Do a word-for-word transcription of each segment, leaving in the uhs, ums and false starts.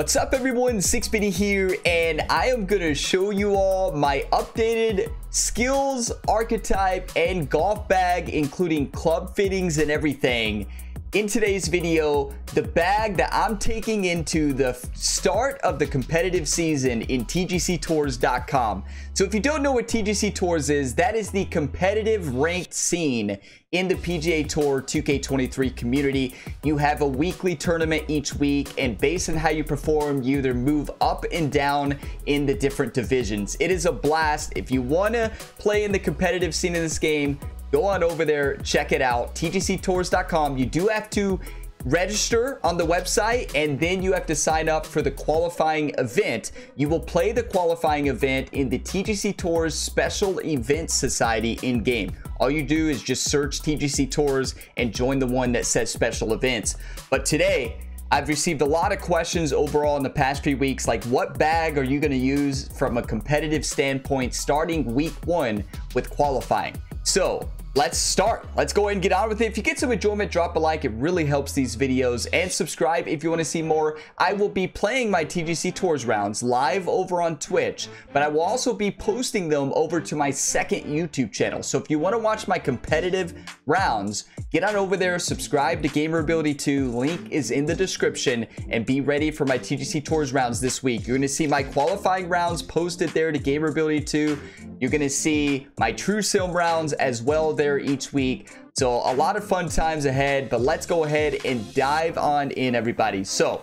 What's up everyone, SixBinny here, and I am gonna show you all my updated skills, archetype, and golf bag, including club fittings and everything. In today's video, the bag that I'm taking into the start of the competitive season in T G C Tours dot com. So if you don't know what T G C Tours is, that is the competitive ranked scene in the P G A Tour two K twenty-three community. You have a weekly tournament each week, and based on how you perform, you either move up and down in the different divisions. It is a blast. If you want to play in the competitive scene in this game, go on over there, check it out, T G C Tours dot com. You do have to register on the website, and then you have to sign up for the qualifying event. You will play the qualifying event in the T G C Tours Special Events Society in-game. All you do is just search T G C Tours and join the one that says Special Events. But today, I've received a lot of questions overall in the past three weeks, like what bag are you gonna use from a competitive standpoint starting week one with qualifying? So, let's start. Let's go ahead and get on with it. If you get some enjoyment, drop a like. It really helps these videos. And subscribe if you want to see more. I will be playing my T G C Tours rounds live over on Twitch, but I will also be posting them over to my second YouTube channel. So if you want to watch my competitive rounds, get on over there, subscribe to GamerAbility two. Link is in the description, and be ready for my T G C Tours rounds this week. You're going to see my qualifying rounds posted there to GamerAbility two. You're going to see my True Sim rounds as well there each week. So a lot of fun times ahead, but let's go ahead and dive on in, everybody. So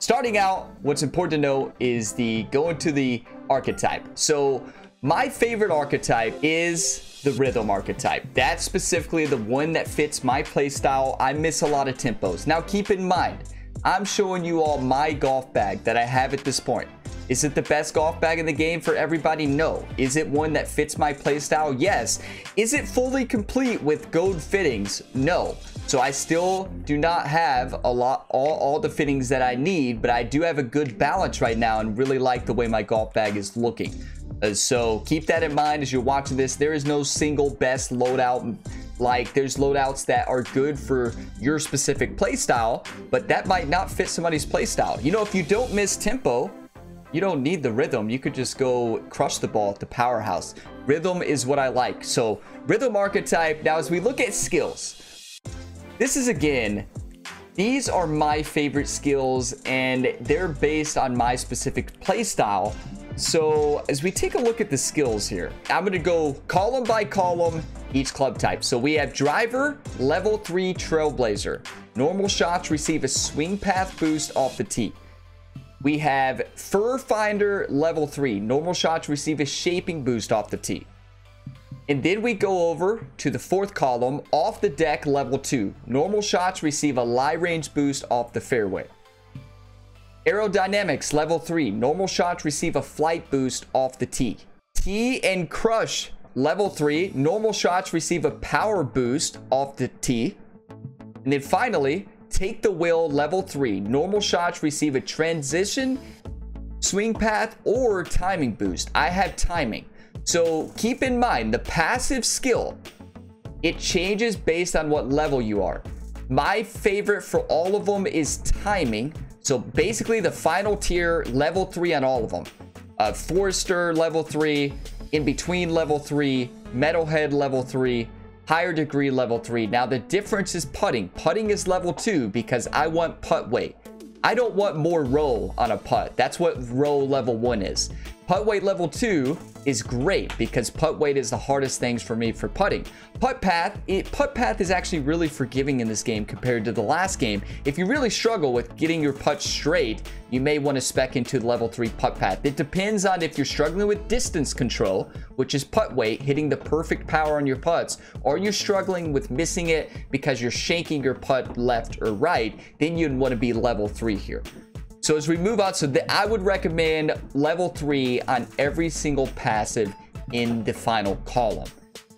starting out, what's important to know is the going to the archetype. So my favorite archetype is the rhythm archetype. That's specifically the one that fits my play style. I miss a lot of tempos. Now keep in mind, I'm showing you all my golf bag that I have at this point. Is it the best golf bag in the game for everybody? No. Is it one that fits my playstyle? Yes. Is it fully complete with gold fittings? No. So I still do not have a lot, all, all the fittings that I need, but I do have a good balance right now and really like the way my golf bag is looking. Uh, so keep that in mind as you're watching this. There is no single best loadout. Like, there's loadouts that are good for your specific playstyle, but that might not fit somebody's playstyle. You know, if you don't miss tempo, you don't need the rhythm. You could just go crush the ball at the powerhouse. Rhythm is what I like. So rhythm archetype. Now, as we look at skills, this is again, these are my favorite skills and they're based on my specific play style. So as we take a look at the skills here, I'm going to go column by column, each club type. So we have driver, level three trailblazer. Normal shots receive a swing path boost off the tee. We have Fur Finder level three. Normal shots receive a shaping boost off the tee. And then we go over to the fourth column, off the deck level two. Normal shots receive a lie range boost off the fairway. Aerodynamics level three. Normal shots receive a flight boost off the tee. Tee and Crush level three. Normal shots receive a power boost off the tee. And then finally, Take the Wheel level three. Normal shots receive a transition, swing path, or timing boost. I have timing. So keep in mind, the passive skill, it changes based on what level you are. My favorite for all of them is timing. So basically the final tier, level three on all of them. Uh, Forester level three, in between level three, Metalhead level three, higher degree level three. Now the difference is putting. Putting is level two because I want putt weight. I don't want more roll on a putt. That's what roll level one is. Putt weight level two is great because putt weight is the hardest things for me for putting. Putt path, it, putt path is actually really forgiving in this game compared to the last game. If you really struggle with getting your putt straight, you may want to spec into level three putt path. It depends on if you're struggling with distance control, which is putt weight, hitting the perfect power on your putts, or you're struggling with missing it because you're shanking your putt left or right, then you'd want to be level three here. So as we move on, so the, I would recommend level three on every single passive in the final column.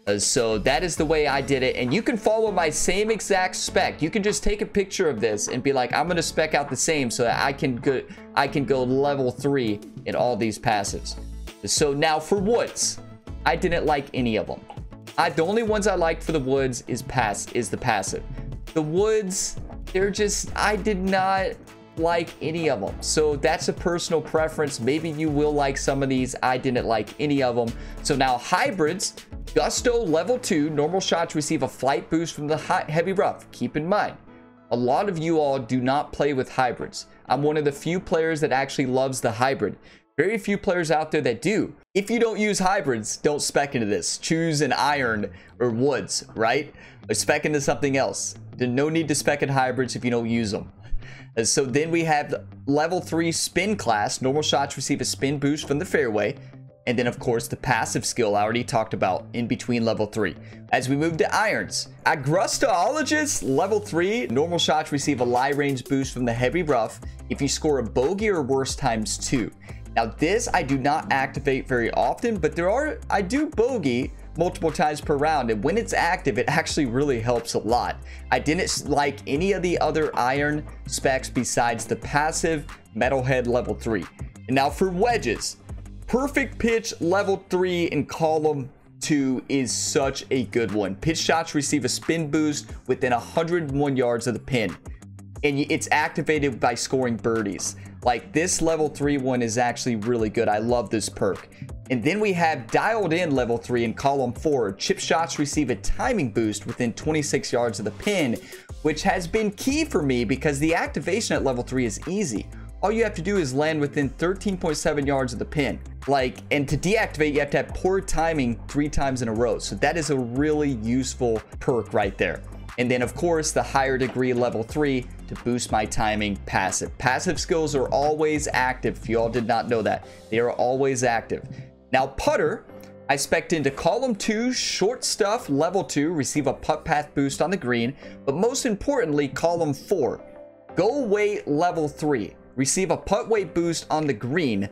Uh, so that is the way I did it. And you can follow my same exact spec. You can just take a picture of this and be like, I'm going to spec out the same so that I can go, I can go level three in all these passives. So now for woods, I didn't like any of them. I, the only ones I liked for the woods is pass is the passive. The woods, they're just, I did not like any of them. So that's a personal preference. Maybe you will like some of these. I didn't like any of them. So now hybrids, Gusto level two, normal shots receive a flight boost from the hot, heavy rough. Keep in mind, a lot of you all do not play with hybrids. I'm one of the few players that actually loves the hybrid. Very few players out there that do. If you don't use hybrids, don't spec into this. Choose an iron or woods, right? Or spec into something else. There's no need to spec in hybrids if you don't use them. So then we have the level three spin class. Normal shots receive a spin boost from the fairway. And then, of course, the passive skill I already talked about in between level three. As we move to irons, Agrustologist level three, normal shots receive a lie range boost from the heavy rough if you score a bogey or worse times two. Now, this I do not activate very often, but there are, I do bogey multiple times per round, and when it's active, it actually really helps a lot. I didn't like any of the other iron specs besides the passive metalhead level three. And now for wedges. Perfect pitch level three in column two is such a good one. Pitch shots receive a spin boost within one hundred one yards of the pin, and it's activated by scoring birdies. Like, this level three one is actually really good. I love this perk. And then we have dialed in level three in column four. Chip shots receive a timing boost within twenty-six yards of the pin, which has been key for me because the activation at level three is easy. All you have to do is land within thirteen point seven yards of the pin. Like, and to deactivate, you have to have poor timing three times in a row. So that is a really useful perk right there. And then, of course, the higher degree level three to boost my timing passive. Passive skills are always active. If you all did not know that, they are always active. Now, putter, I spec'd into column two, short stuff, level two, receive a putt path boost on the green. But most importantly, column four, go weight level three. Receive a putt weight boost on the green,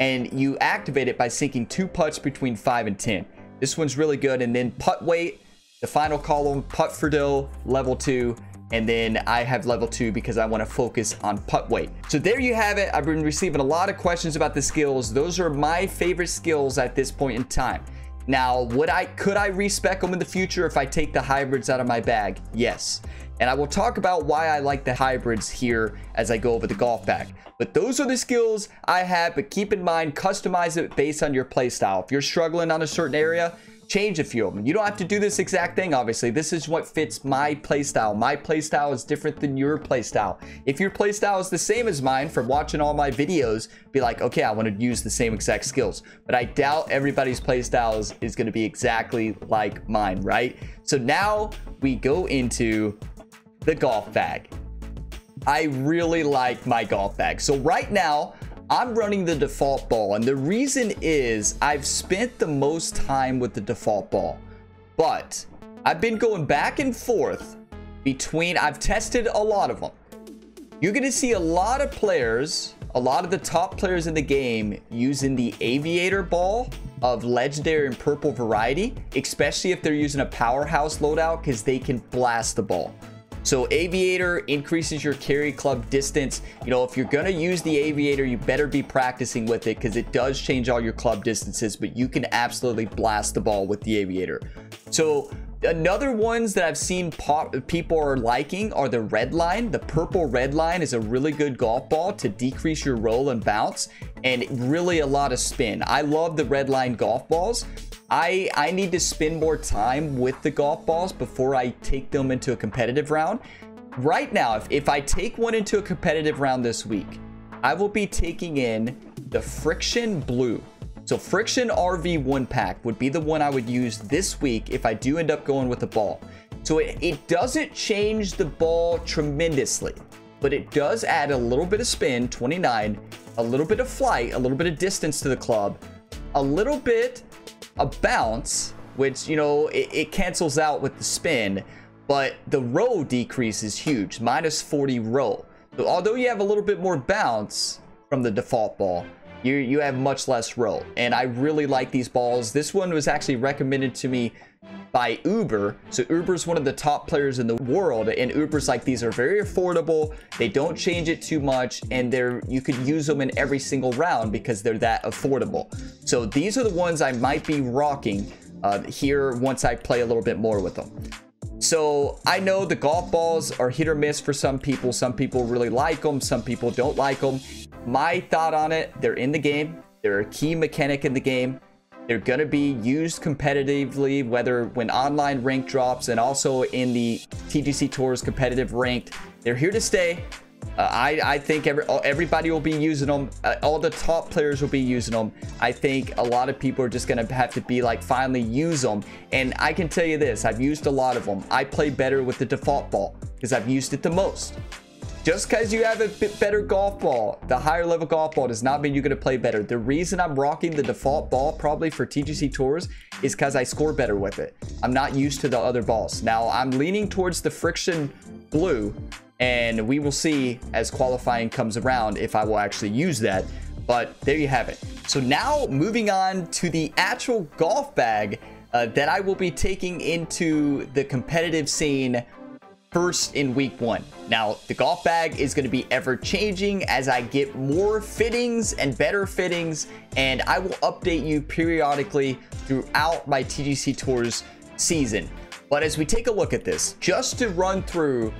and you activate it by sinking two putts between five and ten. This one's really good. And then putt weight, the final column, putt fertile level two, and then I have level two because I want to focus on putt weight. So there you have it. I've been receiving a lot of questions about the skills. Those are my favorite skills at this point in time. Now, would I could I respec them in the future if I take the hybrids out of my bag? Yes. And I will talk about why I like the hybrids here as I go over the golf bag. But those are the skills I have, but keep in mind, customize it based on your play style. If you're struggling on a certain area, change a few of them. You don't have to do this exact thing, obviously. This is what fits my play style. My play style is different than your play style. If your play style is the same as mine from watching all my videos, be like, okay, I want to use the same exact skills. But I doubt everybody's play style is, is going to be exactly like mine, right? So now we go into the golf bag. I really like my golf bag. So right now I'm running the default ball, and the reason is I've spent the most time with the default ball, but I've been going back and forth between, I've tested a lot of them. You're gonna see a lot of players, a lot of the top players in the game using the aviator ball of legendary and purple variety, especially if they're using a powerhouse loadout, because they can blast the ball. So aviator increases your carry club distance. You know, if you're going to use the aviator, you better be practicing with it because it does change all your club distances, but you can absolutely blast the ball with the aviator. So another ones that I've seen pop, people are liking are the red line. The purple red line is a really good golf ball to decrease your roll and bounce and really a lot of spin. I love the red line golf balls. I, I need to spend more time with the golf balls before I take them into a competitive round. Right now, if, if I take one into a competitive round this week, I will be taking in the Friction Blue. So Friction R V one pack would be the one I would use this week if I do end up going with the ball. So it, it doesn't change the ball tremendously, but it does add a little bit of spin, twenty-nine, a little bit of flight, a little bit of distance to the club, a little bit a bounce, which, you know, it, it cancels out with the spin, but the roll decrease is huge, minus forty roll. So although you have a little bit more bounce from the default ball, you you have much less roll. And I really like these balls. This one was actually recommended to me by Uber. So Uber's one of the top players in the world, and Uber's like, these are very affordable, they don't change it too much, and they're, you could use them in every single round because they're that affordable. So these are the ones I might be rocking uh, here once I play a little bit more with them. So I know the golf balls are hit or miss for some people. Some people really like them. Some people don't like them. My thought on it, they're in the game. They're a key mechanic in the game. They're going to be used competitively, whether when online rank drops and also in the T G C Tours competitive ranked. They're here to stay. Uh, I, I think every, everybody will be using them. Uh, all the top players will be using them. I think a lot of people are just going to have to be like, finally use them. And I can tell you this, I've used a lot of them. I play better with the default ball because I've used it the most. Just because you have a bit better golf ball, the higher level golf ball, does not mean you're going to play better. The reason I'm rocking the default ball probably for T G C Tours is because I score better with it. I'm not used to the other balls. Now, I'm leaning towards the friction blue, and we will see as qualifying comes around if I will actually use that. But there you have it. So now moving on to the actual golf bag uh, that I will be taking into the competitive scene first in week one. Now, the golf bag is going to be ever changing as I get more fittings and better fittings, and I will update you periodically throughout my T G C Tours season. But as we take a look at this, just to run through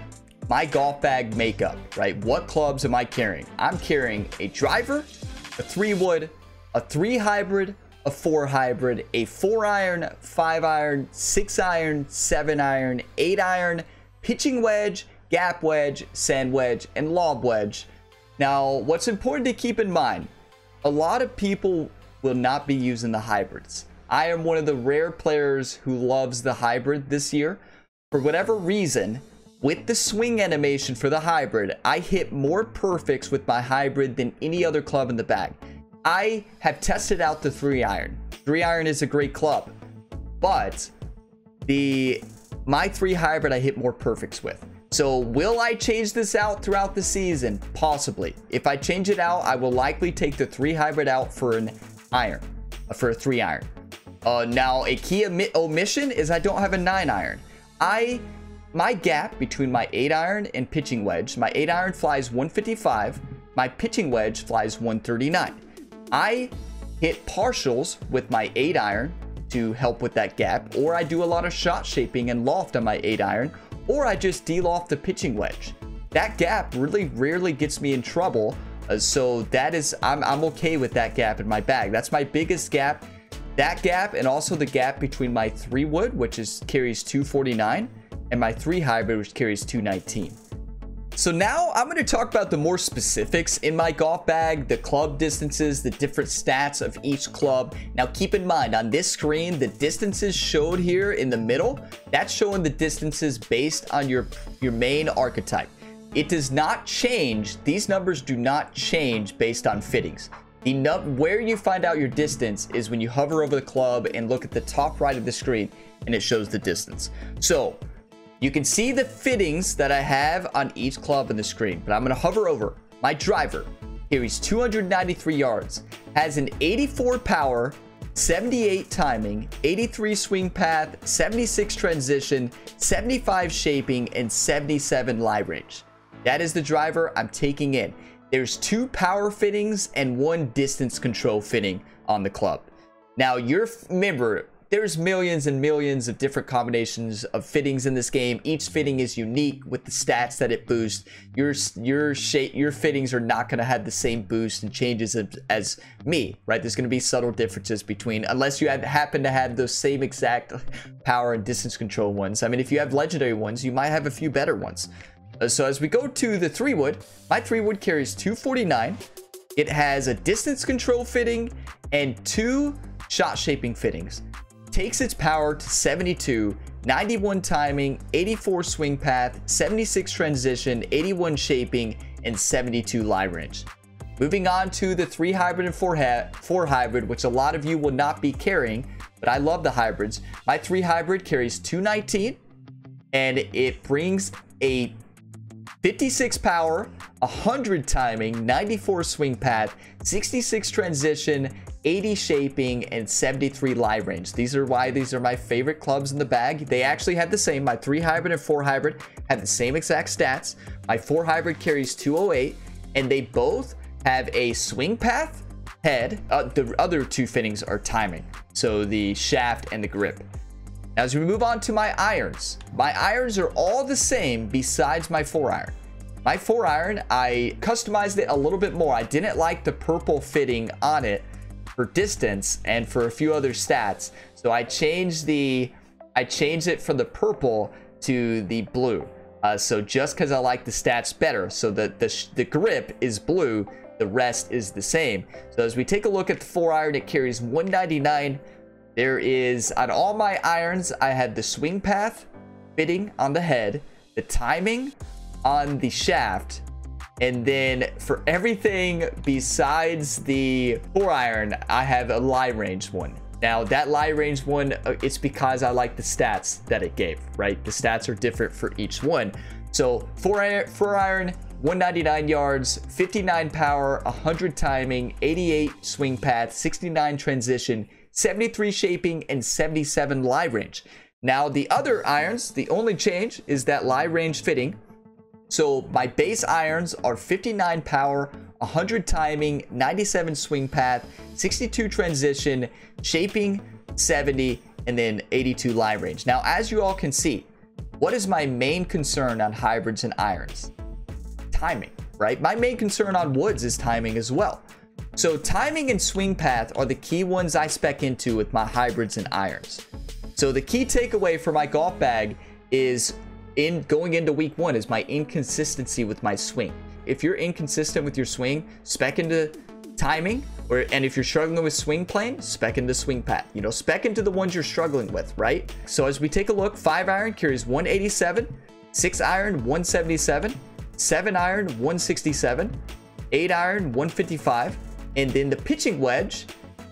my golf bag makeup, right? What clubs am I carrying? I'm carrying a driver, a three wood, a three hybrid, a four hybrid, a four iron, five iron, six iron, seven iron, eight iron, pitching wedge, gap wedge, sand wedge, and lob wedge. Now, what's important to keep in mind, a lot of people will not be using the hybrids. I am one of the rare players who loves the hybrid this year. For whatever reason, with the swing animation for the hybrid, I hit more perfects with my hybrid than any other club in the bag. I have tested out the three iron. Three iron is a great club, but the... my three hybrid I hit more perfects with. So will I change this out throughout the season? Possibly. If I change it out, I will likely take the three hybrid out for an iron, for a three iron. Uh, now a key omit omission is I don't have a nine iron. I, my gap between my eight iron and pitching wedge, my eight iron flies one fifty-five, my pitching wedge flies one thirty-nine. I hit partials with my eight iron to help with that gap, or I do a lot of shot shaping and loft on my eight iron, or I just de-loft the pitching wedge. That gap really rarely gets me in trouble, uh, so that is, I'm, I'm okay with that gap in my bag. That's my biggest gap, that gap, and also the gap between my three wood, which is carries two forty-nine, and my three hybrid, which carries two nineteen. So now I'm going to talk about the more specifics in my golf bag, the club distances, the different stats of each club. Now keep in mind, on this screen, the distances showed here in the middle, that's showing the distances based on your, your main archetype. It does not change. These numbers do not change based on fittings. The num- where you find out your distance is when you hover over the club and look at the top right of the screen, and it shows the distance. So you can see the fittings that I have on each club on the screen, but I'm going to hover over. My driver carries two hundred ninety-three yards, has an eighty-four power, seventy-eight timing, eighty-three swing path, seventy-six transition, seventy-five shaping, and seventy-seven lie range. That is the driver I'm taking in. There's two power fittings and one distance control fitting on the club. Now, your member... there's millions and millions of different combinations of fittings in this game. Each fitting is unique with the stats that it boosts. Your your shape, your fittings are not going to have the same boost and changes as, as me, right? There's going to be subtle differences between, unless you have, happen to have those same exact power and distance control ones. I mean, if you have legendary ones, you might have a few better ones. Uh, so as we go to the three wood, my three wood carries two forty-nine. It has a distance control fitting and two shot shaping fittings. Takes its power to seventy-two, ninety-one timing, eighty-four swing path, seventy-six transition, eighty-one shaping, and seventy-two lie range. Moving on to the three hybrid and four, four hybrid, which a lot of you will not be carrying, but I love the hybrids. My three hybrid carries two nineteen, and it brings a fifty-six power, one hundred timing, ninety-four swing path, sixty-six transition, eighty shaping, and seventy-three lie range. These are why these are my favorite clubs in the bag. They actually have the same. My three hybrid and four hybrid have the same exact stats. My four hybrid carries two oh eight, and they both have a swing path, head. Uh, the other two fittings are timing, so the shaft and the grip. As we move on to my irons, my irons are all the same besides my four iron. My four iron, I customized it a little bit more. I didn't like the purple fitting on it for distance and for a few other stats. So I changed the, I changed it from the purple to the blue. Uh, so just because I like the stats better. So the, the, the grip is blue, the rest is the same. So as we take a look at the four iron, it carries one ninety-nine. There is, on all my irons, I had the swing path fitting on the head, the timing on the shaft, and then for everything besides the four iron, I have a lie range one. Now that lie range one, it's because I like the stats that it gave, right? The stats are different for each one. So four iron, four iron, one ninety-nine yards, fifty-nine power, one hundred timing, eighty-eight swing path, sixty-nine transition, seventy-three shaping, and seventy-seven lie range. Now the other irons, the only change is that lie range fitting. So my base irons are fifty-nine power, one hundred timing, ninety-seven swing path, sixty-two transition, shaping seventy, and then eighty-two lie range. Now, as you all can see, what is my main concern on hybrids and irons? Timing, right? My main concern on woods is timing as well. So timing and swing path are the key ones I spec into with my hybrids and irons. So the key takeaway for my golf bag is in going into week one is my inconsistency with my swing. If you're inconsistent with your swing, spec into timing, or and if you're struggling with swing plane, spec into swing path. You know, spec into the ones you're struggling with, right? So as we take a look, five iron carries one eighty-seven, six iron one seventy-seven, seven iron one sixty-seven, eight iron one fifty-five, and then the pitching wedge,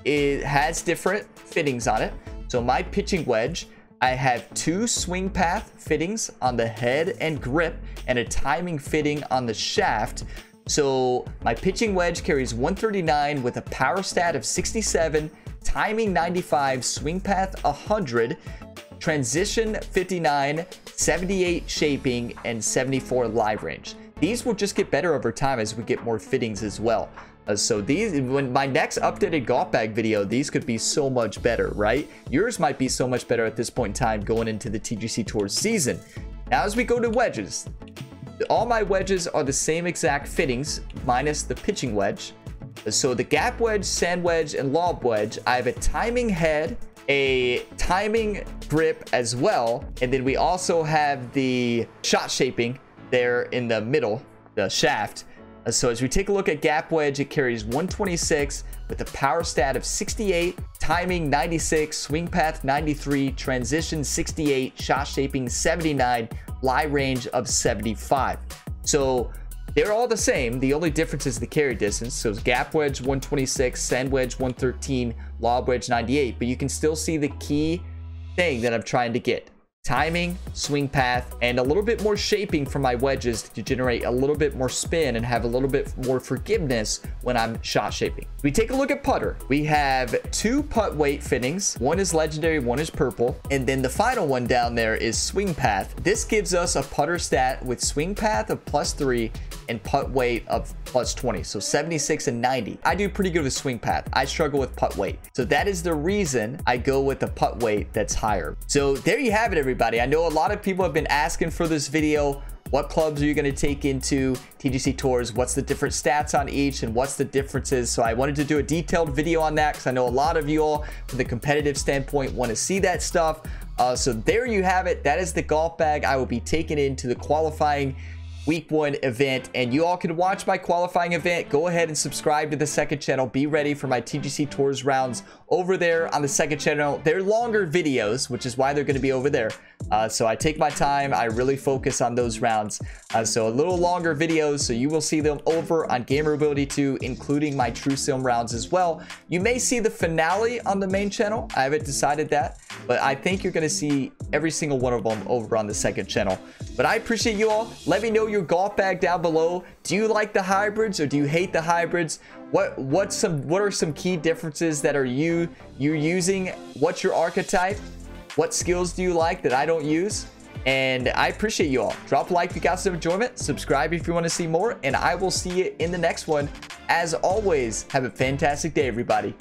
it has different fittings on it. So my pitching wedge, I have two swing path fittings on the head and grip and a timing fitting on the shaft. So my pitching wedge carries one thirty-nine with a power stat of sixty-seven, timing ninety-five, swing path one hundred, transition fifty-nine, seventy-eight shaping, and seventy-four live range. These will just get better over time as we get more fittings as well. Uh, so these, when my next updated golf bag video, these could be so much better, right? Yours might be so much better at this point in time going into the T G C Tours season. Now, as we go to wedges, all my wedges are the same exact fittings minus the pitching wedge. So the gap wedge, sand wedge, and lob wedge, I have a timing head, a timing grip as well. And then we also have the shot shaping there in the middle, the shaft. So as we take a look at gap wedge, it carries one twenty-six with a power stat of sixty-eight, timing ninety-six, swing path ninety-three, transition sixty-eight, shot shaping seventy-nine, lie range of seventy-five. So they're all the same. The only difference is the carry distance. So it's gap wedge one twenty-six, sand wedge one thirteen, lob wedge ninety-eight, but you can still see the key thing that I'm trying to get. Timing, swing path, and a little bit more shaping for my wedges to generate a little bit more spin and have a little bit more forgiveness when I'm shot shaping. We take a look at putter. We have two putt weight fittings. One is legendary, one is purple. And then the final one down there is swing path. This gives us a putter stat with swing path of plus three and putt weight of plus twenty, so seventy-six and ninety. I do pretty good with swing path. I struggle with putt weight. So that is the reason I go with the putt weight that's higher. So there you have it, everybody. I know a lot of people have been asking for this video. What clubs are you gonna take into T G C Tours? What's the different stats on each and what's the differences? So I wanted to do a detailed video on that because I know a lot of you all from the competitive standpoint wanna see that stuff. Uh, so there you have it. That is the golf bag I will be taking into the qualifying week one event, and you all can watch my qualifying event. Go ahead and subscribe to the second channel. Be ready for my T G C Tours rounds over there on the second channel. They're longer videos, which is why they're going to be over there. Uh, so I take my time. I really focus on those rounds. Uh, so a little longer videos. So you will see them over on GamerAbility two, including my True Sim rounds as well. You may see the finale on the main channel. I haven't decided that, but I think you're going to see every single one of them over on the second channel. But I appreciate you all. Let me know your golf bag down below. Do you like the hybrids or do you hate the hybrids? What what's some what are some key differences that are you you're using? What's your archetype? What skills do you like that I don't use? And I appreciate you all. Drop a like if you got some enjoyment. Subscribe if you want to see more, and I will see you in the next one. As always, have a fantastic day, everybody.